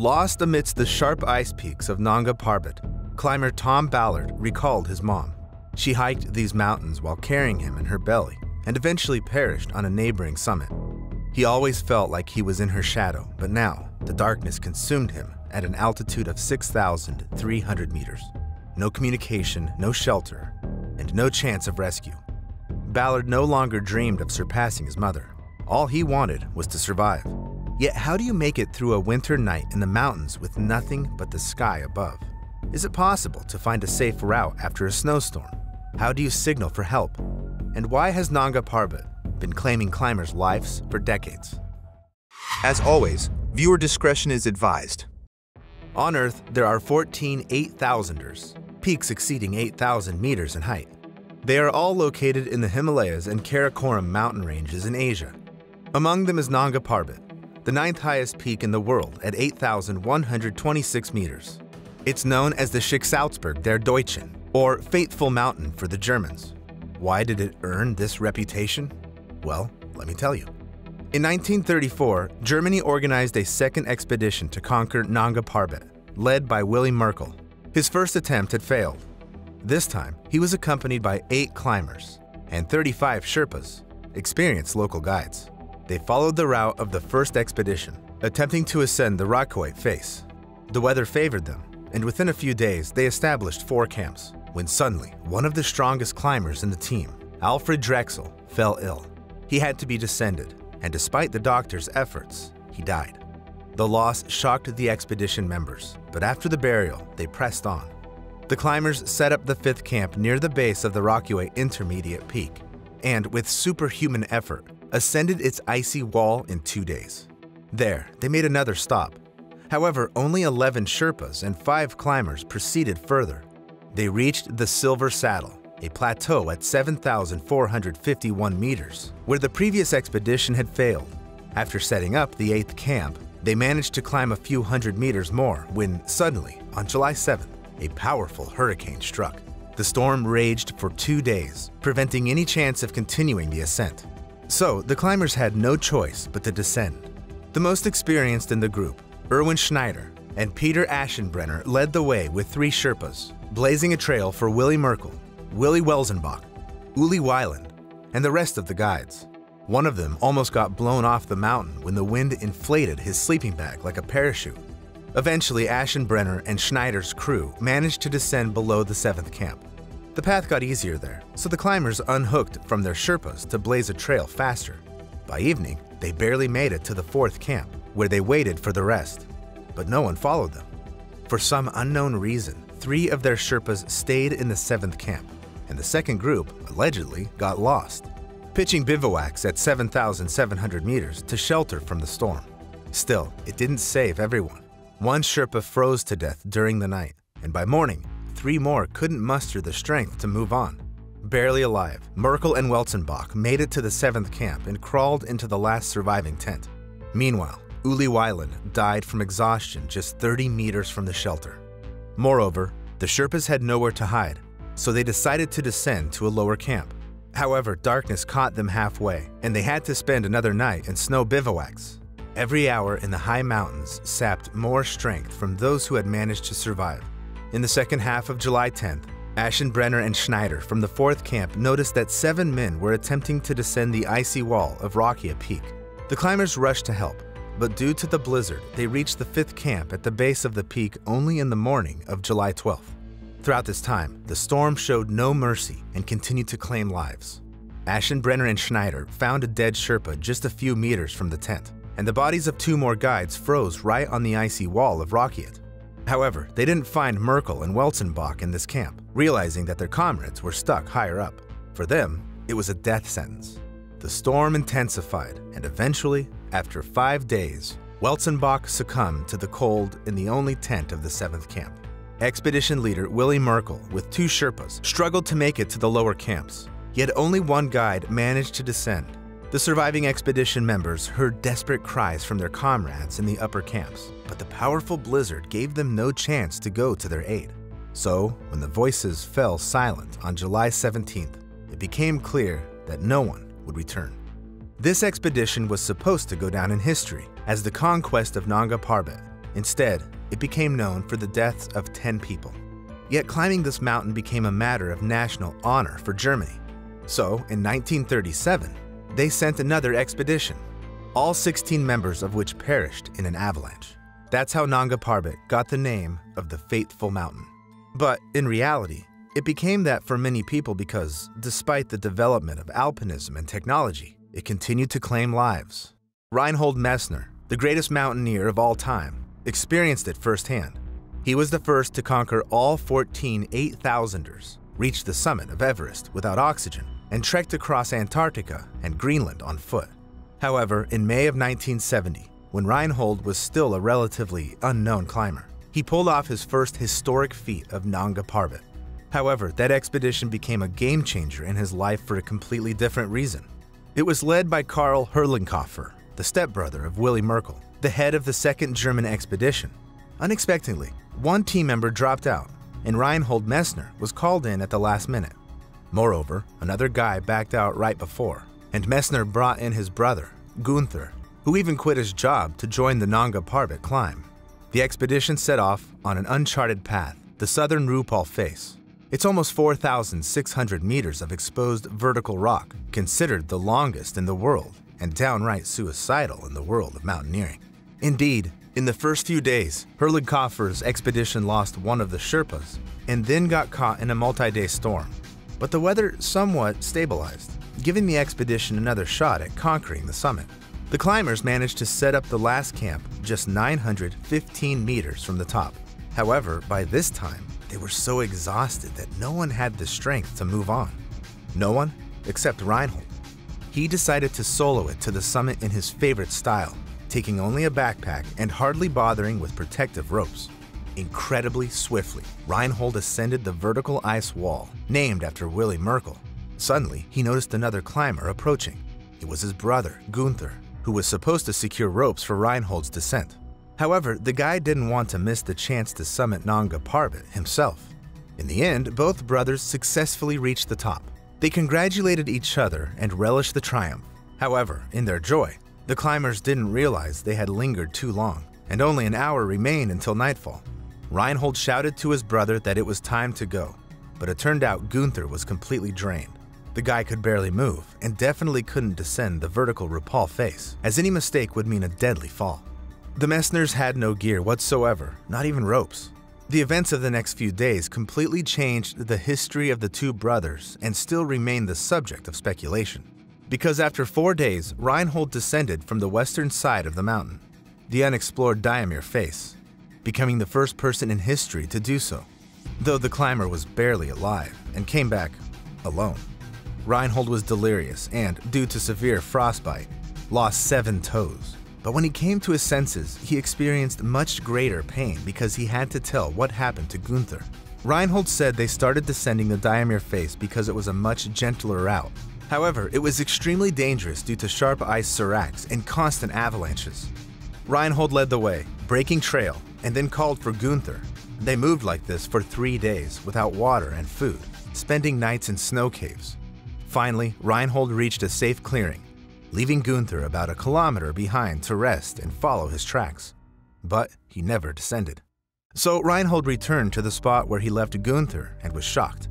Lost amidst the sharp ice peaks of Nanga Parbat, climber Tom Ballard recalled his mom. She hiked these mountains while carrying him in her belly and eventually perished on a neighboring summit. He always felt like he was in her shadow, but now the darkness consumed him at an altitude of 6,300 meters. No communication, no shelter, and no chance of rescue. Ballard no longer dreamed of surpassing his mother. All he wanted was to survive. Yet how do you make it through a winter night in the mountains with nothing but the sky above? Is it possible to find a safe route after a snowstorm? How do you signal for help? And why has Nanga Parbat been claiming climbers' lives for decades? As always, viewer discretion is advised. On Earth, there are 14 8,000ers, peaks exceeding 8,000 meters in height. They are all located in the Himalayas and Karakoram mountain ranges in Asia. Among them is Nanga Parbat, the ninth highest peak in the world at 8,126 meters. It's known as the Schicksalsberg der Deutschen, or Faithful Mountain for the Germans. Why did it earn this reputation? Well, let me tell you. In 1934, Germany organized a second expedition to conquer Nanga Parbat, led by Willy Merkel. His first attempt had failed. This time, he was accompanied by 8 climbers and 35 Sherpas, experienced local guides. They followed the route of the first expedition, attempting to ascend the Rockaway face. The weather favored them, and within a few days, they established 4 camps, when suddenly, one of the strongest climbers in the team, Alfred Drexel, fell ill. He had to be descended, and despite the doctor's efforts, he died. The loss shocked the expedition members, but after the burial, they pressed on. The climbers set up the 5th camp near the base of the Rockaway Intermediate Peak, and with superhuman effort, ascended its icy wall in 2 days. There, they made another stop. However, only 11 Sherpas and 5 climbers proceeded further. They reached the Silver Saddle, a plateau at 7,451 meters, where the previous expedition had failed. After setting up the 8th camp, they managed to climb a few hundred meters more when suddenly, on July 7th, a powerful hurricane struck. The storm raged for 2 days, preventing any chance of continuing the ascent. So, the climbers had no choice but to descend. The most experienced in the group, Erwin Schneider and Peter Aschenbrenner, led the way with 3 Sherpas, blazing a trail for Willy Merkel, Willy Welsenbach, Uli Wieland, and the rest of the guides. One of them almost got blown off the mountain when the wind inflated his sleeping bag like a parachute. Eventually, Aschenbrenner and Schneider's crew managed to descend below the 7th camp. The path got easier there, so the climbers unhooked from their Sherpas to blaze a trail faster. By evening, they barely made it to the 4th camp, where they waited for the rest, but no one followed them. For some unknown reason, 3 of their Sherpas stayed in the 7th camp, and the second group, allegedly, got lost, pitching bivouacs at 7,700 meters to shelter from the storm. Still, it didn't save everyone. One Sherpa froze to death during the night, and by morning, 3 more couldn't muster the strength to move on. Barely alive, Merkel and Welsenbach made it to the 7th camp and crawled into the last surviving tent. Meanwhile, Uli Wieland died from exhaustion just 30 meters from the shelter. Moreover, the Sherpas had nowhere to hide, so they decided to descend to a lower camp. However, darkness caught them halfway, and they had to spend another night in snow bivouacs. Every hour in the high mountains sapped more strength from those who had managed to survive. In the second half of July 10th, Aschenbrenner and Schneider from the 4th camp noticed that 7 men were attempting to descend the icy wall of Rockia Peak. The climbers rushed to help, but due to the blizzard, they reached the 5th camp at the base of the peak only in the morning of July 12th. Throughout this time, the storm showed no mercy and continued to claim lives. Aschenbrenner and Schneider found a dead Sherpa just a few meters from the tent, and the bodies of 2 more guides froze right on the icy wall of Rockia. However, they didn't find Merkel and Welsenbach in this camp, realizing that their comrades were stuck higher up. For them, it was a death sentence. The storm intensified, and eventually, after 5 days, Welsenbach succumbed to the cold in the only tent of the 7th camp. Expedition leader Willy Merkel, with 2 Sherpas, struggled to make it to the lower camps, yet only one guide managed to descend. The surviving expedition members heard desperate cries from their comrades in the upper camps, but the powerful blizzard gave them no chance to go to their aid. So, when the voices fell silent on July 17th, it became clear that no one would return. This expedition was supposed to go down in history as the conquest of Nanga Parbat. Instead, it became known for the deaths of 10 people. Yet climbing this mountain became a matter of national honor for Germany. So, in 1937, they sent another expedition, all 16 members of which perished in an avalanche. That's how Nanga Parbat got the name of the Fateful Mountain. But in reality, it became that for many people because, despite the development of alpinism and technology, it continued to claim lives. Reinhold Messner, the greatest mountaineer of all time, experienced it firsthand. He was the first to conquer all 14 8,000ers, reach the summit of Everest without oxygen, and trekked across Antarctica and Greenland on foot. However, in May of 1970, when Reinhold was still a relatively unknown climber, he pulled off his first historic feat of Nanga Parbat. However, that expedition became a game changer in his life for a completely different reason. It was led by Karl Herrligkoffer, the stepbrother of Willy Merkel, the head of the second German expedition. Unexpectedly, one team member dropped out, and Reinhold Messner was called in at the last minute. Moreover, another guy backed out right before, and Messner brought in his brother, Günther, who even quit his job to join the Nanga Parbat climb. The expedition set off on an uncharted path, the southern Rupal Face. It's almost 4,600 meters of exposed vertical rock, considered the longest in the world and downright suicidal in the world of mountaineering. Indeed, in the first few days, Herrligkoffer's expedition lost one of the Sherpas and then got caught in a multi-day storm. But the weather somewhat stabilized, giving the expedition another shot at conquering the summit. The climbers managed to set up the last camp just 915 meters from the top. However, by this time, they were so exhausted that no one had the strength to move on. No one except Reinhold. He decided to solo it to the summit in his favorite style, taking only a backpack and hardly bothering with protective ropes. Incredibly swiftly, Reinhold ascended the vertical ice wall, named after Willy Merkel. Suddenly, he noticed another climber approaching. It was his brother, Günther, who was supposed to secure ropes for Reinhold's descent. However, the guy didn't want to miss the chance to summit Nanga Parbat himself. In the end, both brothers successfully reached the top. They congratulated each other and relished the triumph. However, in their joy, the climbers didn't realize they had lingered too long, and only an hour remained until nightfall. Reinhold shouted to his brother that it was time to go, but it turned out Günther was completely drained. The guy could barely move and definitely couldn't descend the vertical Rupal Face, as any mistake would mean a deadly fall. The Messners had no gear whatsoever, not even ropes. The events of the next few days completely changed the history of the two brothers and still remain the subject of speculation. Because after 4 days, Reinhold descended from the western side of the mountain, the unexplored Diamir face, becoming the first person in history to do so, though the climber was barely alive and came back alone. Reinhold was delirious and, due to severe frostbite, lost 7 toes. But when he came to his senses, he experienced much greater pain because he had to tell what happened to Günther. Reinhold said they started descending the Diamir face because it was a much gentler route. However, it was extremely dangerous due to sharp ice seracs and constant avalanches. Reinhold led the way, breaking trail, and then called for Günther. They moved like this for 3 days without water and food, spending nights in snow caves. Finally, Reinhold reached a safe clearing, leaving Günther about a kilometer behind to rest and follow his tracks. But he never descended. So Reinhold returned to the spot where he left Günther and was shocked.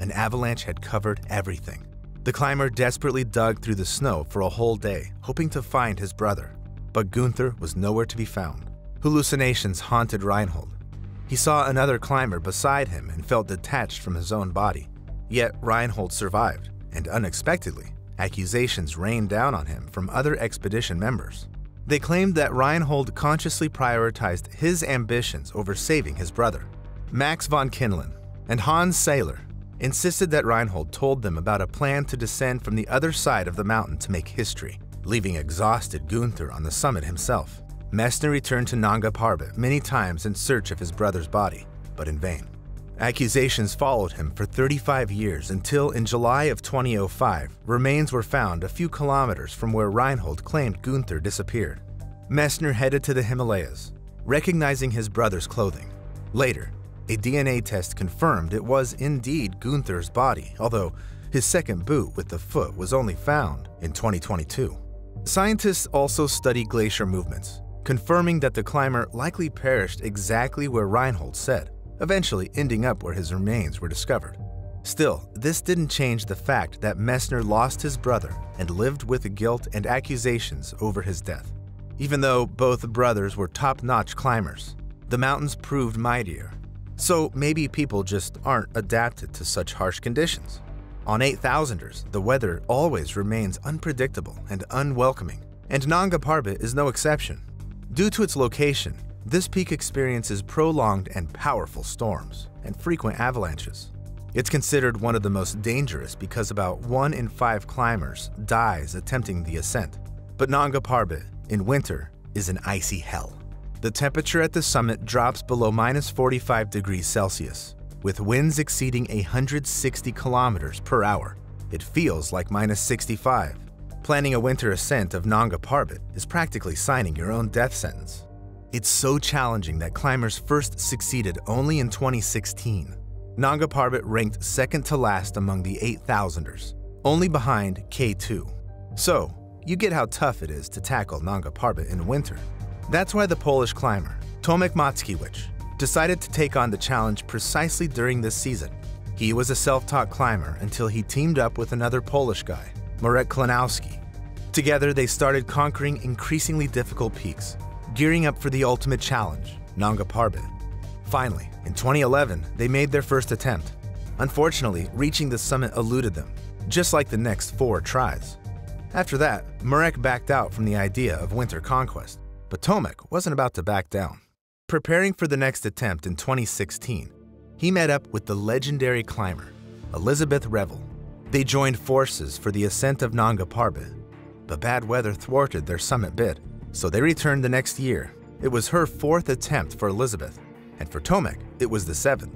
An avalanche had covered everything. The climber desperately dug through the snow for a whole day, hoping to find his brother. But Günther was nowhere to be found. Hallucinations haunted Reinhold. He saw another climber beside him and felt detached from his own body. Yet Reinhold survived, and unexpectedly, accusations rained down on him from other expedition members. They claimed that Reinhold consciously prioritized his ambitions over saving his brother. Max von Kinzlun and Hans Seiler insisted that Reinhold told them about a plan to descend from the other side of the mountain to make history, leaving exhausted Günther on the summit himself. Messner returned to Nanga Parbat many times in search of his brother's body, but in vain. Accusations followed him for 35 years until, in July of 2005, remains were found a few kilometers from where Reinhold claimed Günther disappeared. Messner headed to the Himalayas, recognizing his brother's clothing. Later, a DNA test confirmed it was indeed Günther's body, although his second boot with the foot was only found in 2022. Scientists also study glacier movements, confirming that the climber likely perished exactly where Reinhold said, eventually ending up where his remains were discovered. Still, this didn't change the fact that Messner lost his brother and lived with the guilt and accusations over his death. Even though both brothers were top-notch climbers, the mountains proved mightier. So maybe people just aren't adapted to such harsh conditions. On 8,000ers, the weather always remains unpredictable and unwelcoming, and Nanga Parbat is no exception. Due to its location, this peak experiences prolonged and powerful storms and frequent avalanches. It's considered one of the most dangerous because about 1 in 5 climbers dies attempting the ascent. But Nanga Parbat, in winter, is an icy hell. The temperature at the summit drops below -45°C, with winds exceeding 160 km/h. It feels like -65. Planning a winter ascent of Nanga Parbat is practically signing your own death sentence. It's so challenging that climbers first succeeded only in 2016. Nanga Parbat ranked second to last among the 8,000ers, only behind K2. So, you get how tough it is to tackle Nanga Parbat in winter. That's why the Polish climber, Tomek Mackiewicz, decided to take on the challenge precisely during this season. He was a self-taught climber until he teamed up with another Polish guy, Marek Klanowski. Together, they started conquering increasingly difficult peaks, gearing up for the ultimate challenge, Nanga Parbat. Finally, in 2011, they made their first attempt. Unfortunately, reaching the summit eluded them, just like the next 4 tries. After that, Marek backed out from the idea of winter conquest, but Tomek wasn't about to back down. Preparing for the next attempt in 2016, he met up with the legendary climber, Elisabeth Revol. They joined forces for the ascent of Nanga Parbat, but bad weather thwarted their summit bid. So they returned the next year. It was her 4th attempt for Elisabeth, and for Tomek, it was the 7th.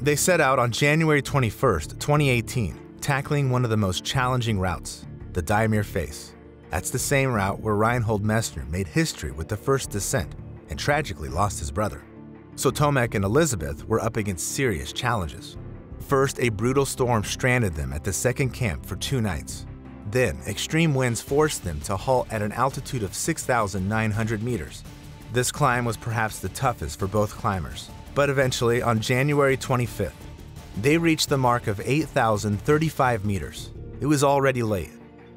They set out on January 21st, 2018, tackling one of the most challenging routes, the Diamir Face. That's the same route where Reinhold Messner made history with the first descent and tragically lost his brother. So Tomek and Elisabeth were up against serious challenges. First, a brutal storm stranded them at the second camp for 2 nights. Then, extreme winds forced them to halt at an altitude of 6,900 meters. This climb was perhaps the toughest for both climbers, but eventually, on January 25th, they reached the mark of 8,035 meters. It was already late,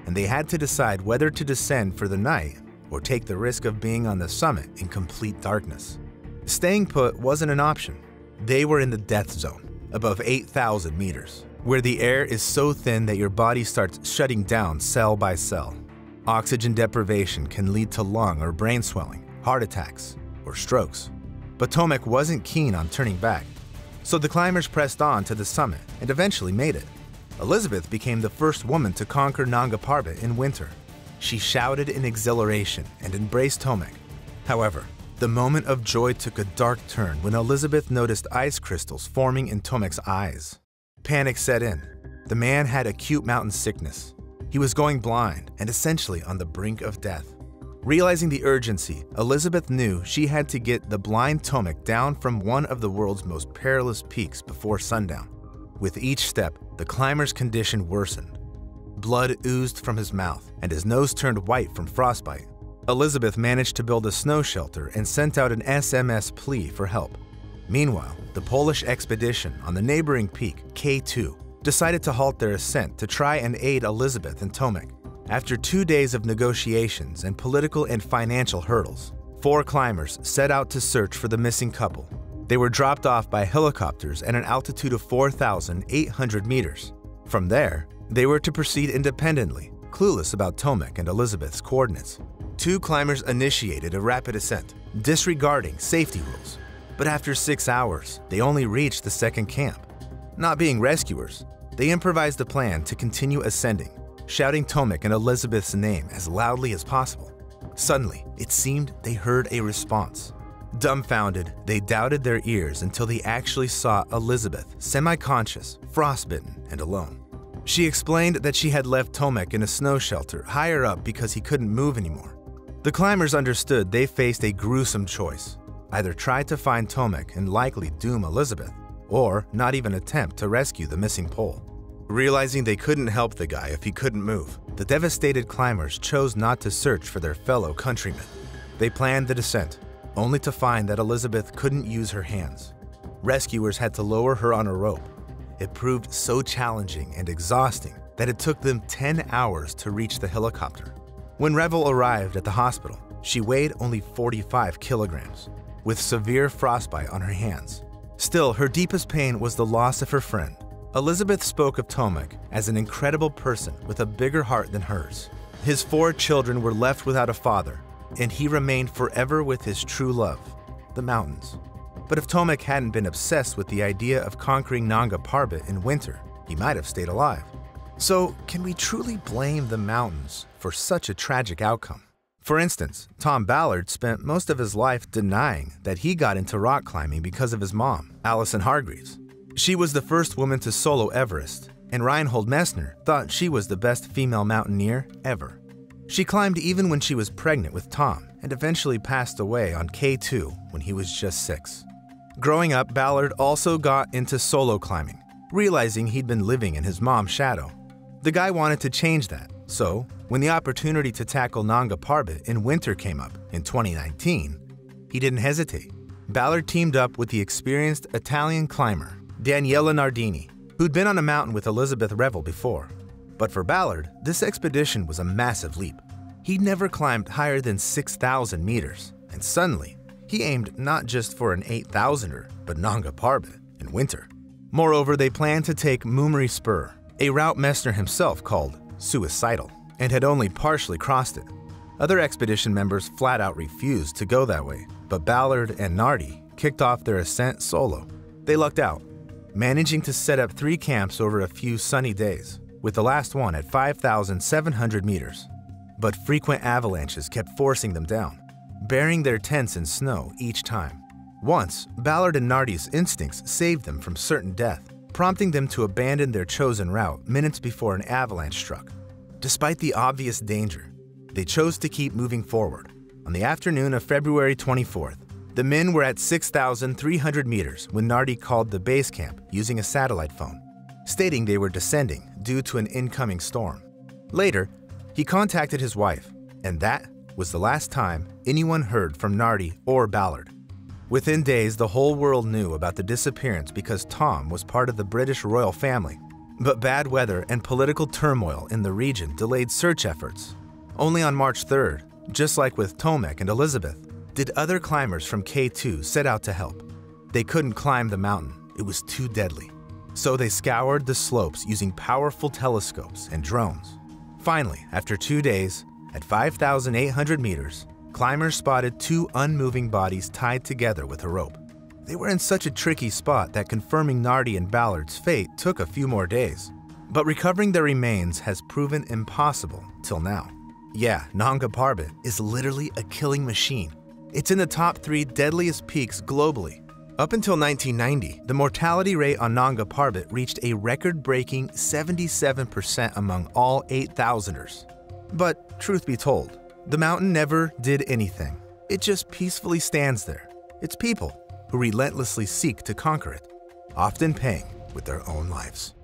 and they had to decide whether to descend for the night or take the risk of being on the summit in complete darkness. Staying put wasn't an option. They were in the death zone, above 8,000 meters, where the air is so thin that your body starts shutting down cell by cell. Oxygen deprivation can lead to lung or brain swelling, heart attacks, or strokes. But Tomek wasn't keen on turning back, so the climbers pressed on to the summit and eventually made it. Elisabeth became the first woman to conquer Nanga Parbat in winter. She shouted in exhilaration and embraced Tomek. However, the moment of joy took a dark turn when Elisabeth noticed ice crystals forming in Tomek's eyes. Panic set in. The man had acute mountain sickness. He was going blind and essentially on the brink of death. Realizing the urgency, Elisabeth knew she had to get the blind Tomek down from one of the world's most perilous peaks before sundown. With each step, the climber's condition worsened. Blood oozed from his mouth, and his nose turned white from frostbite. Elisabeth managed to build a snow shelter and sent out an SMS plea for help. Meanwhile, the Polish expedition on the neighboring peak, K2, decided to halt their ascent to try and aid Elisabeth and Tomek. After 2 days of negotiations and political and financial hurdles, 4 climbers set out to search for the missing couple. They were dropped off by helicopters at an altitude of 4,800 meters. From there, they were to proceed independently, clueless about Tomek and Elisabeth's coordinates. 2 climbers initiated a rapid ascent, disregarding safety rules. But after 6 hours, they only reached the second camp. Not being rescuers, they improvised a plan to continue ascending, shouting Tomek and Elisabeth's name as loudly as possible. Suddenly, it seemed they heard a response. Dumbfounded, they doubted their ears until they actually saw Elisabeth, semi-conscious, frostbitten, and alone. She explained that she had left Tomek in a snow shelter higher up because he couldn't move anymore. The climbers understood they faced a gruesome choice. Either try to find Tomek and likely doom Elisabeth, or not even attempt to rescue the missing Pole. Realizing they couldn't help the guy if he couldn't move, the devastated climbers chose not to search for their fellow countrymen. They planned the descent, only to find that Elisabeth couldn't use her hands. Rescuers had to lower her on a rope. It proved so challenging and exhausting that it took them 10 hours to reach the helicopter. When Revol arrived at the hospital, she weighed only 45 kilograms, with severe frostbite on her hands. Still, her deepest pain was the loss of her friend. Elisabeth spoke of Tomek as an incredible person with a bigger heart than hers. His 4 children were left without a father, and he remained forever with his true love, the mountains. But if Tomek hadn't been obsessed with the idea of conquering Nanga Parbat in winter, he might have stayed alive. So, can we truly blame the mountains for such a tragic outcome? For instance, Tom Ballard spent most of his life denying that he got into rock climbing because of his mom, Alison Hargreaves. She was the first woman to solo Everest, and Reinhold Messner thought she was the best female mountaineer ever. She climbed even when she was pregnant with Tom and eventually passed away on K2 when he was just 6. Growing up, Ballard also got into solo climbing, realizing he'd been living in his mom's shadow. The guy wanted to change that, so when the opportunity to tackle Nanga Parbat in winter came up in 2019, he didn't hesitate. Ballard teamed up with the experienced Italian climber, Daniele Nardi, who'd been on a mountain with Elisabeth Revol before. But for Ballard, this expedition was a massive leap. He'd never climbed higher than 6,000 meters, and suddenly, he aimed not just for an 8,000er, but Nanga Parbat in winter. Moreover, they planned to take Mummery Spur, a route Messner himself called suicidal, and had only partially crossed it. Other expedition members flat out refused to go that way, but Ballard and Nardi kicked off their ascent solo. They lucked out, managing to set up 3 camps over a few sunny days, with the last one at 5,700 meters. But frequent avalanches kept forcing them down, burying their tents in snow each time. Once, Ballard and Nardi's instincts saved them from certain death, prompting them to abandon their chosen route minutes before an avalanche struck. Despite the obvious danger, they chose to keep moving forward. On the afternoon of February 24th, the men were at 6,300 meters when Nardi called the base camp using a satellite phone, stating they were descending due to an incoming storm. Later, he contacted his wife, and that was the last time anyone heard from Nardi or Ballard. Within days, the whole world knew about the disappearance because Tom was part of the British royal family. But bad weather and political turmoil in the region delayed search efforts. Only on March 3rd, just like with Tomek and Elisabeth, did other climbers from K2 set out to help. They couldn't climb the mountain, it was too deadly. So they scoured the slopes using powerful telescopes and drones. Finally, after 2 days, at 5,800 meters, climbers spotted 2 unmoving bodies tied together with a rope. They were in such a tricky spot that confirming Nardi and Ballard's fate took a few more days. But recovering their remains has proven impossible till now. Yeah, Nanga Parbat is literally a killing machine. It's in the top 3 deadliest peaks globally. Up until 1990, the mortality rate on Nanga Parbat reached a record-breaking 77% among all 8,000ers. But truth be told, the mountain never did anything. It just peacefully stands there. It's people who relentlessly seek to conquer it, often paying with their own lives.